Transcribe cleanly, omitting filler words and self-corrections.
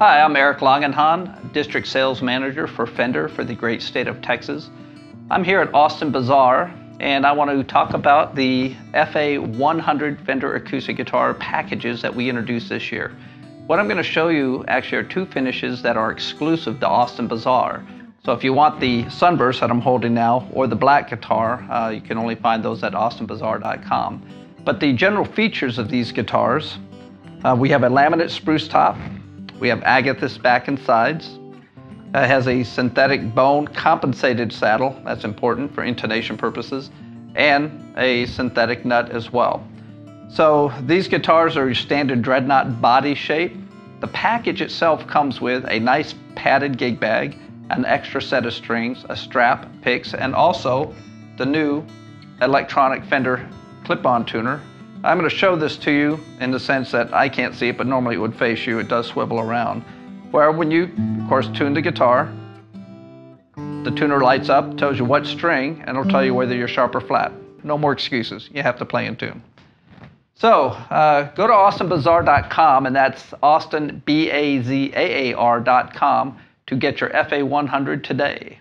Hi, I'm Eric Langenhahn, District Sales Manager for Fender for the great state of Texas. I'm here at Austin Bazaar, and I want to talk about the FA-100 Fender acoustic guitar packages that we introduced this year. What I'm going to show you actually are two finishes that are exclusive to Austin Bazaar. So if you want the Sunburst that I'm holding now or the black guitar, you can only find those at austinbazaar.com. But the general features of these guitars, we have a laminate spruce top. We have Agathis back and sides. It has a synthetic bone compensated saddle, that's important for intonation purposes, and a synthetic nut as well. So these guitars are your standard Dreadnought body shape. The package itself comes with a nice padded gig bag, an extra set of strings, a strap, picks, and also the new electronic Fender clip-on tuner. I'm going to show this to you in the sense that I can't see it, but normally it would face you. It does swivel around. Where when you, of course, tune the guitar, the tuner lights up, tells you what string, and it'll tell you whether you're sharp or flat. No more excuses. You have to play in tune. So go to austinbazaar.com, and that's Austin, B-A-Z-A-A-R.com, to get your FA-100 today.